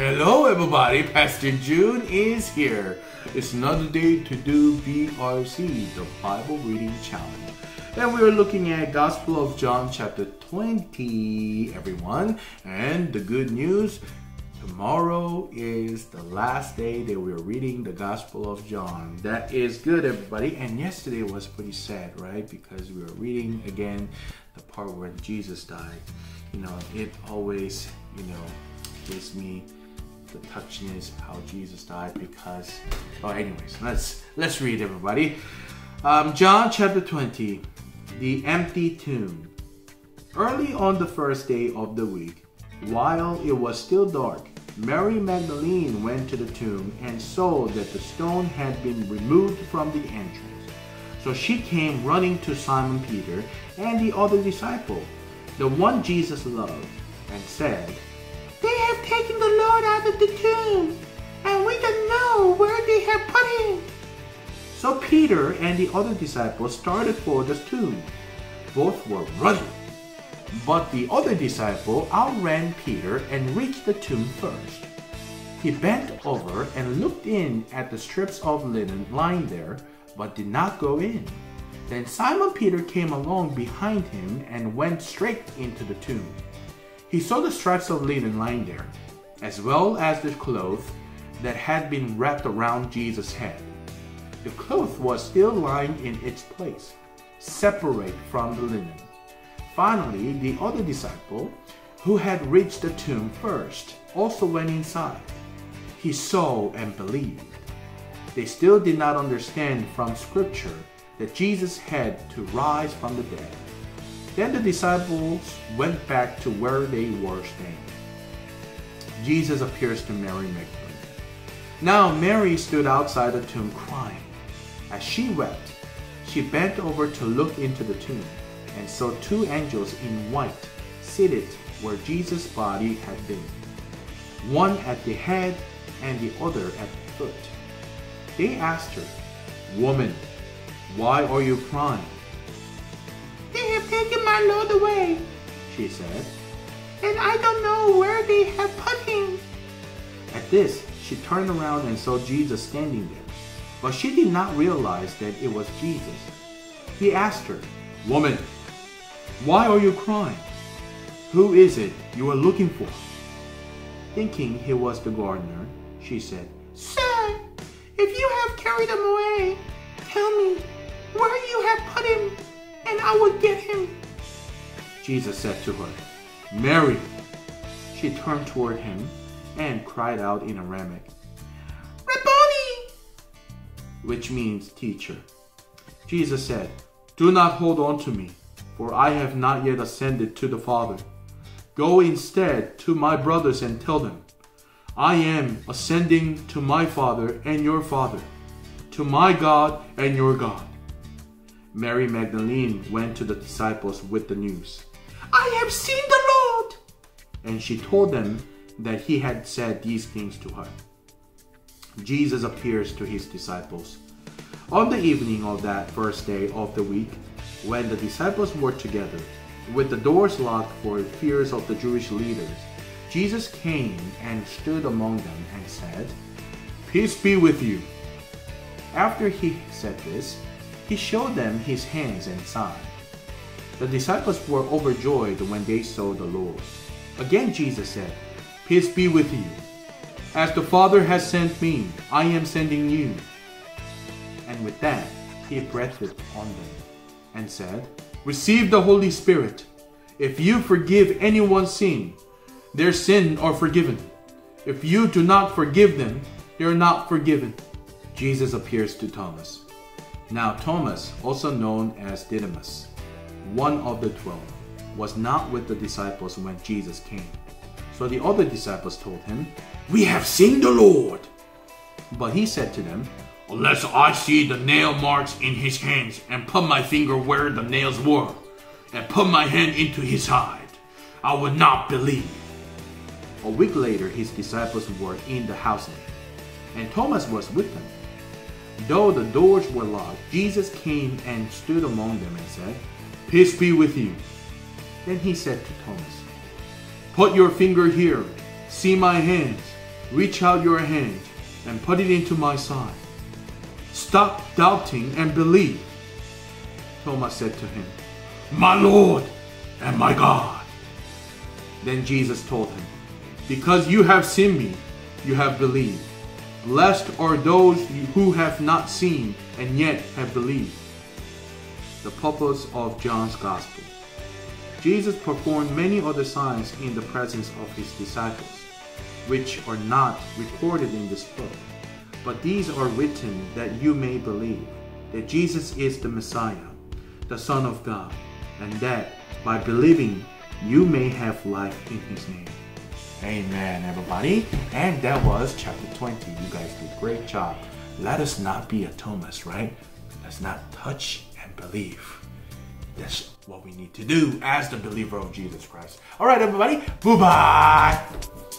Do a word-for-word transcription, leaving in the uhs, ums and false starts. Hello everybody, Pastor June is here. It's another day to do B R C, the Bible Reading Challenge. And we are looking at Gospel of John chapter twenty, everyone. And the good news, tomorrow is the last day that we're reading the Gospel of John. That is good, everybody. And yesterday was pretty sad, right? Because we were reading again the part where Jesus died. You know, it always, you know, gives me the touchiness how Jesus died because, oh, anyways, let's let's read, everybody. Um, John chapter twenty, the empty tomb. Early on the first day of the week, while it was still dark, Mary Magdalene went to the tomb and saw that the stone had been removed from the entrance. So she came running to Simon Peter and the other disciple, the one Jesus loved, and said, "They have taken the Lord out of the tomb, and we don't know where they have put him." So Peter and the other disciples started for the tomb. Both were running, but the other disciple outran Peter and reached the tomb first. He bent over and looked in at the strips of linen lying there, but did not go in. Then Simon Peter came along behind him and went straight into the tomb. He saw the strips of linen lying there, as well as the cloth that had been wrapped around Jesus' head. The cloth was still lying in its place, separate from the linen. Finally, the other disciple, who had reached the tomb first, also went inside. He saw and believed. They still did not understand from Scripture that Jesus had to rise from the dead. Then the disciples went back to where they were staying. Jesus appears to Mary Magdalene. Now Mary stood outside the tomb crying. As she wept, she bent over to look into the tomb and saw two angels in white seated where Jesus' body had been, one at the head and the other at the foot. They asked her, "Woman, why are you crying?" "Taken my Lord away," she said, "and I don't know where they have put him." At this, she turned around and saw Jesus standing there, but she did not realize that it was Jesus. He asked her, "Woman, why are you crying? Who is it you are looking for?" Thinking he was the gardener, she said, "Sir, if you have carried him away, tell me where you have put him, and I will get him." Jesus said to her, "Mary." She turned toward him and cried out in Aramaic, "Rabboni," which means teacher. Jesus said, "Do not hold on to me, for I have not yet ascended to the Father. Go instead to my brothers and tell them, I am ascending to my Father and your Father, to my God and your God." Mary Magdalene went to the disciples with the news, "I have seen the Lord!" And she told them that he had said these things to her. Jesus appears to his disciples. On the evening of that first day of the week, when the disciples were together, with the doors locked for fears of the Jewish leaders, Jesus came and stood among them and said, "Peace be with you." After he said this, he showed them his hands and side. The disciples were overjoyed when they saw the Lord. Again Jesus said, "Peace be with you. As the Father has sent me, I am sending you." And with that, he breathed on them and said, "Receive the Holy Spirit. If you forgive anyone's sin, their sins are forgiven. If you do not forgive them, they are not forgiven." Jesus appears to Thomas. Now Thomas, also known as Didymus, one of the twelve, was not with the disciples when Jesus came. So the other disciples told him, "We have seen the Lord." But he said to them, "Unless I see the nail marks in his hands and put my finger where the nails were and put my hand into his side, I would not believe." A week later, his disciples were in the house and Thomas was with them. Though the doors were locked, Jesus came and stood among them and said, "Peace be with you." Then he said to Thomas, "Put your finger here, see my hands, Reach out your hand and put it into my side. Stop doubting and believe." Thomas said to him, "My Lord and my God." Then Jesus told him, "Because you have seen me, you have believed. Blessed are those who have not seen and yet have believed." The purpose of John's Gospel. Jesus performed many other signs in the presence of his disciples, which are not recorded in this book. But these are written that you may believe that Jesus is the Messiah, the Son of God, and that by believing you may have life in his name. Amen, everybody. And that was chapter twenty. You guys did a great job. Let us not be a Thomas, right? Let's not touch and believe. That's what we need to do as the believer of Jesus Christ. All right, everybody. Bye-bye.